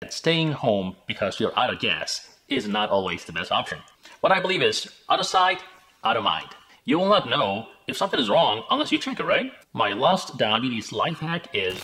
that staying home because you're out of gas is not always the best option. What I believe is, out of sight, out of mind. You will not know if something is wrong unless you check it, right? My last diabetes life hack is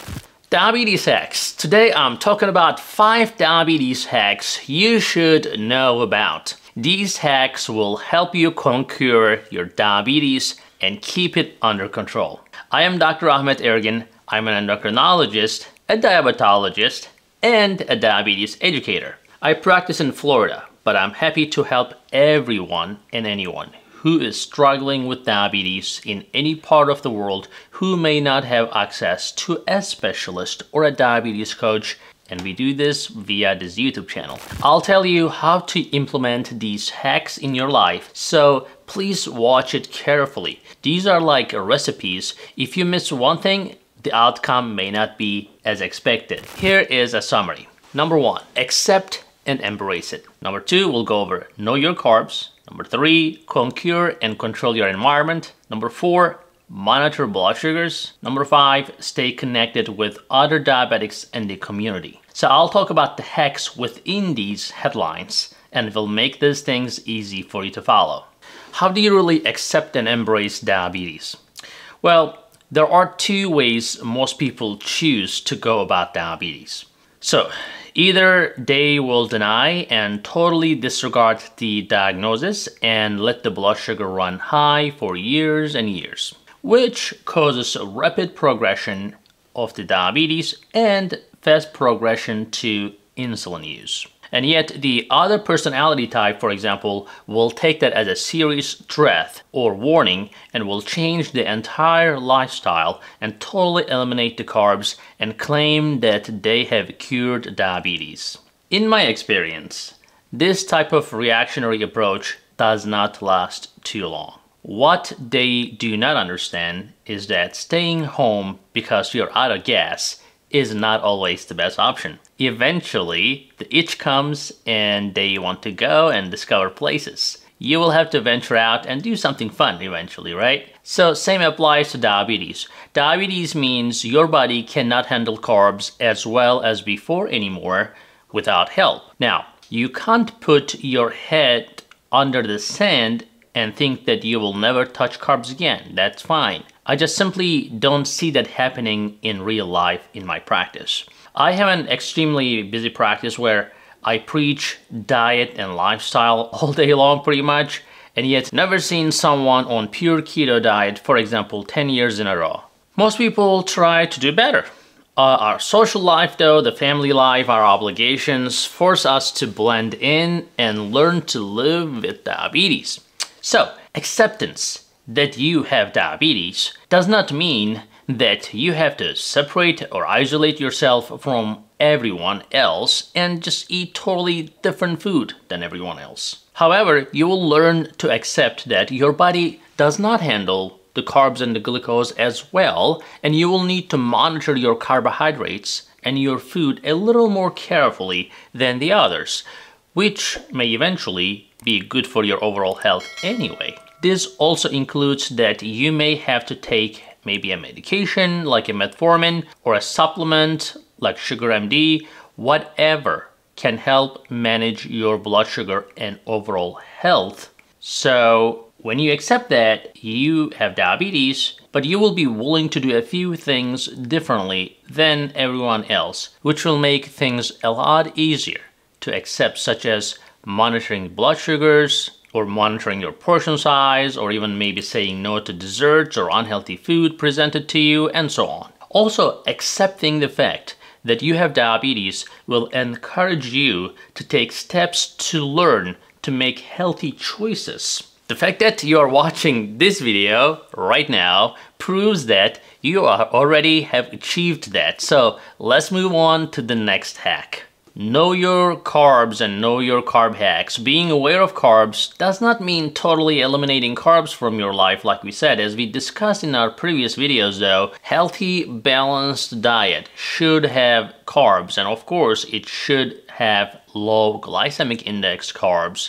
diabetes hacks. Today I'm talking about 5 diabetes hacks you should know about. These hacks will help you conquer your diabetes and keep it under control. I am Dr. Ahmed Ergin. I'm an endocrinologist, a diabetologist, and a diabetes educator. I practice in Florida, but I'm happy to help everyone and anyone who is struggling with diabetes in any part of the world who may not have access to a specialist or a diabetes coach, and we do this via this YouTube channel. I'll tell you how to implement these hacks in your life, so please watch it carefully. These are like recipes. If you miss one thing, the outcome may not be as expected. Here is a summary. Number 1, accept and embrace it. Number 2, we'll go over know your carbs. Number 3, conquer and control your environment. Number 4, monitor blood sugars. Number 5, stay connected with other diabetics in the community. So I'll talk about the hacks within these headlines, and we'll make these things easy for you to follow. How do you really accept and embrace diabetes? Well, there are 2 ways most people choose to go about diabetes. So either they will deny and totally disregard the diagnosis and let the blood sugar run high for years and years, which causes a rapid progression of the diabetes and fast progression to insulin use. And yet the other personality type, for example, will take that as a serious threat or warning and will change the entire lifestyle and totally eliminate the carbs and claim that they have cured diabetes. In my experience, this type of reactionary approach does not last too long. What they do not understand is that staying home because you're out of gas is not always the best option. Eventually, the itch comes and they want to go and discover places. You will have to venture out and do something fun eventually, right? So same applies to diabetes. Diabetes means your body cannot handle carbs as well as before anymore without help. Now, you can't put your head under the sand and think that you will never touch carbs again. That's fine. I just simply don't see that happening in real life in my practice. I have an extremely busy practice where I preach diet and lifestyle all day long pretty much, and yet never seen someone on pure keto diet, for example, 10 years in a row. Most people try to do better. Our social life though, the family life, our obligations force us to blend in and learn to live with diabetes. So acceptance that you have diabetes does not mean that you have to separate or isolate yourself from everyone else and just eat totally different food than everyone else. However, you will learn to accept that your body does not handle the carbs and the glucose as well, and you will need to monitor your carbohydrates and your food a little more carefully than the others, which may eventually be good for your overall health anyway. This also includes that you may have to take maybe a medication like a metformin or a supplement like SugarMD, whatever can help manage your blood sugar and overall health. So when you accept that you have diabetes, but you will be willing to do a few things differently than everyone else, which will make things a lot easier to accept, such as monitoring blood sugars, or monitoring your portion size, or even maybe saying no to desserts or unhealthy food presented to you, and so on. Also, accepting the fact that you have diabetes will encourage you to take steps to learn to make healthy choices. The fact that you are watching this video right now proves that you already have achieved that. So let's move on to the next hack. Know your carbs and know your carb hacks. Being aware of carbs does not mean totally eliminating carbs from your life, like we said. As we discussed in our previous videos though, healthy, balanced diet should have carbs, and of course it should have low glycemic index carbs.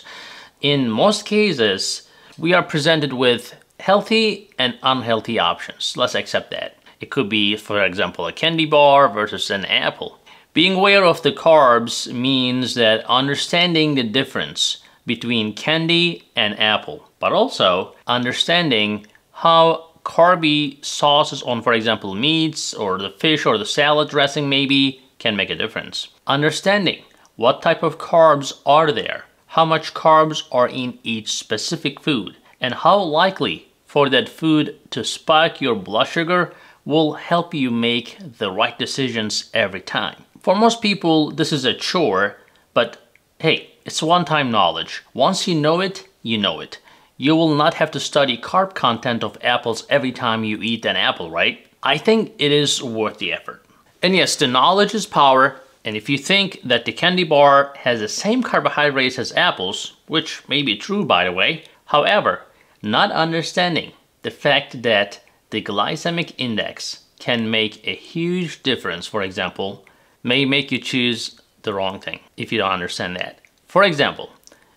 In most cases, we are presented with healthy and unhealthy options. Let's accept that. It could be, for example, a candy bar versus an apple. Being aware of the carbs means that understanding the difference between candy and apple, but also understanding how carby sauces on, for example, meats or the fish or the salad dressing maybe can make a difference. Understanding what type of carbs are there, how much carbs are in each specific food, and how likely for that food to spike your blood sugar will help you make the right decisions every time. For most people, this is a chore, but hey, it's one-time knowledge. Once you know it, you know it. You will not have to study carb content of apples every time you eat an apple, right? I think it is worth the effort. And yes, the knowledge is power, and if you think that the candy bar has the same carbohydrates as apples, which may be true by the way, however, not understanding the fact that the glycemic index can make a huge difference, for example, may make you choose the wrong thing if you don't understand that. For example,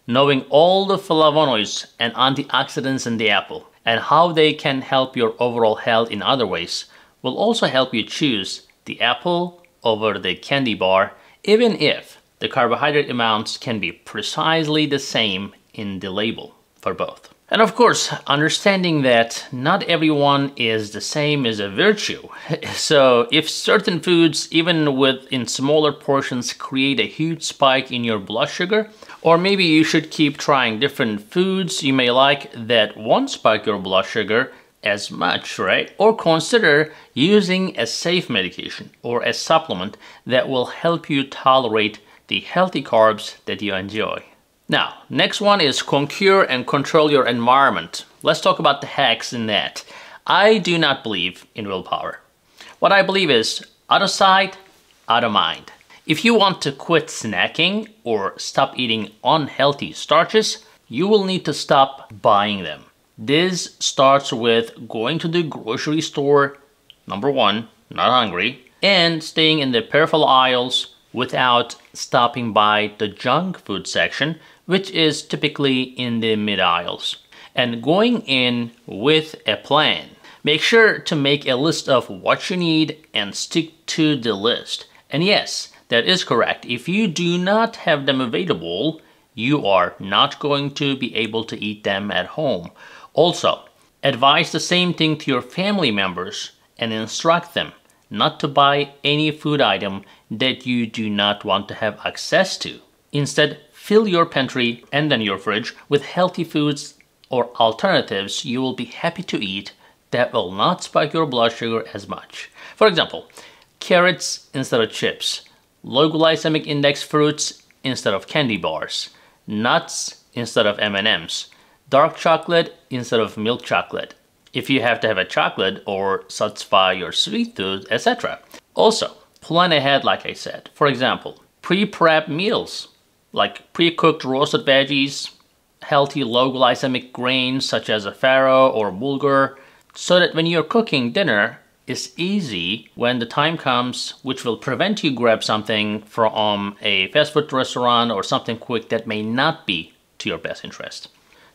knowing all the flavonoids and antioxidants in the apple and how they can help your overall health in other ways will also help you choose the apple over the candy bar, even if the carbohydrate amounts can be precisely the same in the label for both. And of course, understanding that not everyone is the same is a virtue. So if certain foods, even in smaller portions, create a huge spike in your blood sugar, or maybe you should keep trying different foods you may like that won't spike your blood sugar as much, right? Or consider using a safe medication or a supplement that will help you tolerate the healthy carbs that you enjoy. Now, next one is conquer and control your environment. Let's talk about the hacks in that. I do not believe in willpower. What I believe is out of sight, out of mind. If you want to quit snacking or stop eating unhealthy starches, you will need to stop buying them. This starts with going to the grocery store, number one, not hungry, and staying in the peripheral aisles without stopping by the junk food section, which is typically in the mid aisles, and going in with a plan. Make sure to make a list of what you need and stick to the list. And yes, that is correct. If you do not have them available, you are not going to be able to eat them at home. Also, advise the same thing to your family members and instruct them not to buy any food item that you do not want to have access to. Instead, fill your pantry and then your fridge with healthy foods or alternatives you will be happy to eat that will not spike your blood sugar as much. For example, carrots instead of chips, low glycemic index fruits instead of candy bars, nuts instead of M&Ms, dark chocolate instead of milk chocolate, if you have to have a chocolate or satisfy your sweet tooth, etc. Also, plan ahead like I said. For example, pre-prep meals like pre-cooked roasted veggies, healthy low glycemic grains such as farro or bulgur, so that when you're cooking dinner, it's easy when the time comes, which will prevent you grab something from a fast food restaurant or something quick that may not be to your best interest.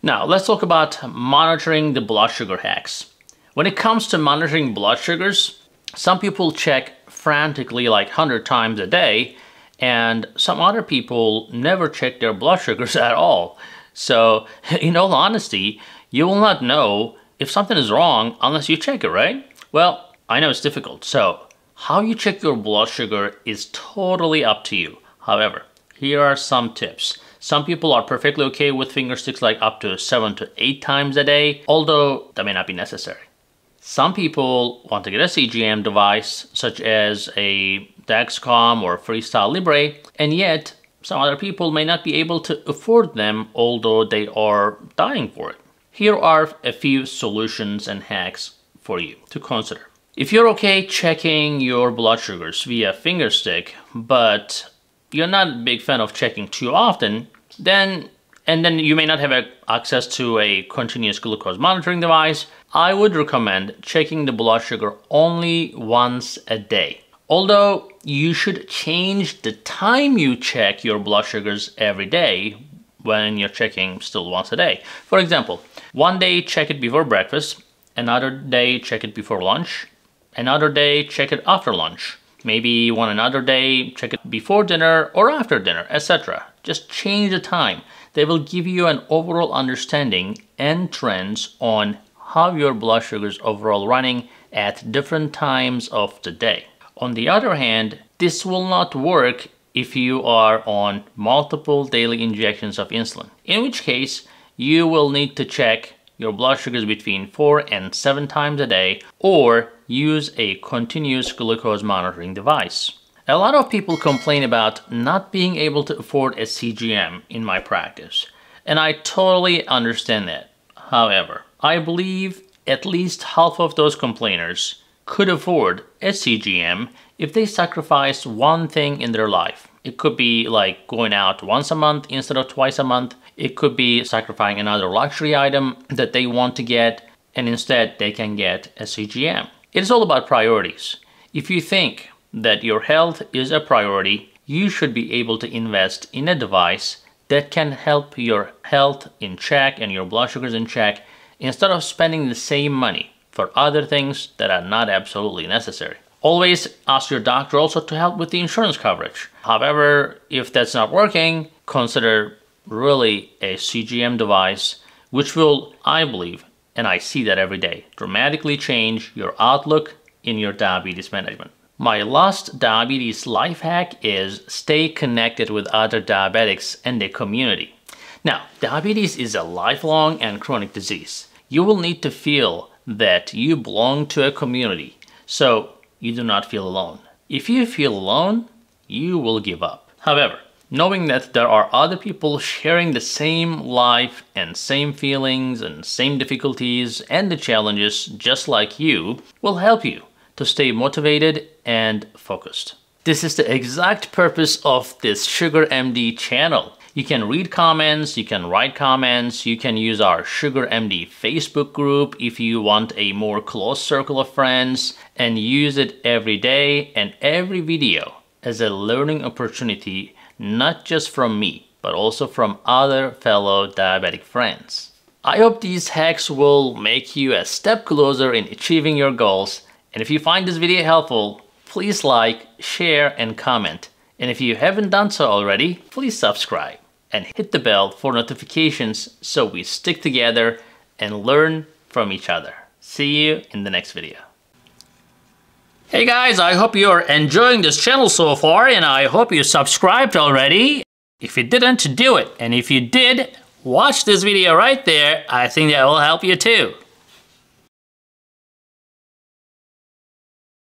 Now let's talk about monitoring the blood sugar hacks. When it comes to monitoring blood sugars, some people check frantically like 100 times a day, and some other people never check their blood sugars at all. So in all honesty, you will not know if something is wrong unless you check it, right? Well, I know it's difficult, so how you check your blood sugar is totally up to you. However, here are some tips. Some people are perfectly okay with finger sticks like up to 7 to 8 times a day, although that may not be necessary. Some people want to get a CGM device such as a Dexcom or Freestyle Libre, and yet some other people may not be able to afford them, although they are dying for it. Here are a few solutions and hacks for you to consider. If you're okay checking your blood sugars via finger stick, but you're not a big fan of checking too often, then you may not have access to a continuous glucose monitoring device, I would recommend checking the blood sugar only once a day. Although you should change the time you check your blood sugars every day when you're checking still once a day. For example, one day check it before breakfast, another day check it before lunch, another day check it after lunch, Maybe you want another day, check it before dinner or after dinner, etc. Just change the time. They will give you an overall understanding and trends on how your blood sugar is overall running at different times of the day. On the other hand, this will not work if you are on multiple daily injections of insulin, in which case you will need to check your blood sugars between 4 and 7 times a day or use a continuous glucose monitoring device. A lot of people complain about not being able to afford a CGM in my practice, and I totally understand that. However, I believe at least half of those complainers could afford a CGM if they sacrificed one thing in their life. It could be like going out once a month instead of twice a month. It could be sacrificing another luxury item that they want to get, and instead they can get a CGM. It's all about priorities. If you think that your health is a priority, you should be able to invest in a device that can help your health in check and your blood sugars in check, instead of spending the same money for other things that are not absolutely necessary. Always ask your doctor also to help with the insurance coverage. However, if that's not working, consider really a CGM device, which will, I believe, and I see that every day, dramatically change your outlook in your diabetes management. My last diabetes life hack is stay connected with other diabetics and their community. Now, diabetes is a lifelong and chronic disease. You will need to feel that you belong to a community, so you do not feel alone. If you feel alone, you will give up. However, knowing that there are other people sharing the same life and same feelings and same difficulties and the challenges just like you will help you to stay motivated and focused. This is the exact purpose of this SugarMD channel. You can read comments, you can write comments, you can use our SugarMD Facebook group if you want a more close circle of friends, and use it every day and every video as a learning opportunity, not just from me, but also from other fellow diabetic friends. I hope these hacks will make you a step closer in achieving your goals. And if you find this video helpful, please like, share, and comment. And if you haven't done so already, please subscribe and hit the bell for notifications so we stick together and learn from each other. See you in the next video. Hey guys, I hope you're enjoying this channel so far, and I hope you subscribed already. If you didn't, do it. And if you did, watch this video right there. I think that will help you too.